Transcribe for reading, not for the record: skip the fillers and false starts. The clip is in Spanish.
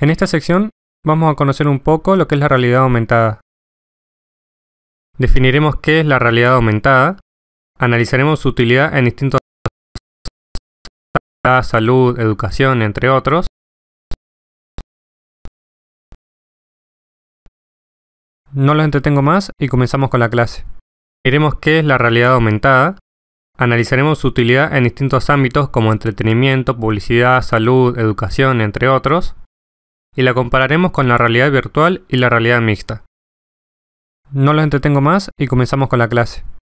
En esta sección vamos a conocer un poco lo que es la realidad aumentada. Definiremos qué es la realidad aumentada, analizaremos su utilidad en distintos ámbitos, salud, educación, entre otros. No los entretengo más y comenzamos con la clase. Veremos qué es la realidad aumentada, analizaremos su utilidad en distintos ámbitos como entretenimiento, publicidad, salud, educación, entre otros, y la compararemos con la realidad virtual y la realidad mixta. No los entretengo más y comenzamos con la clase.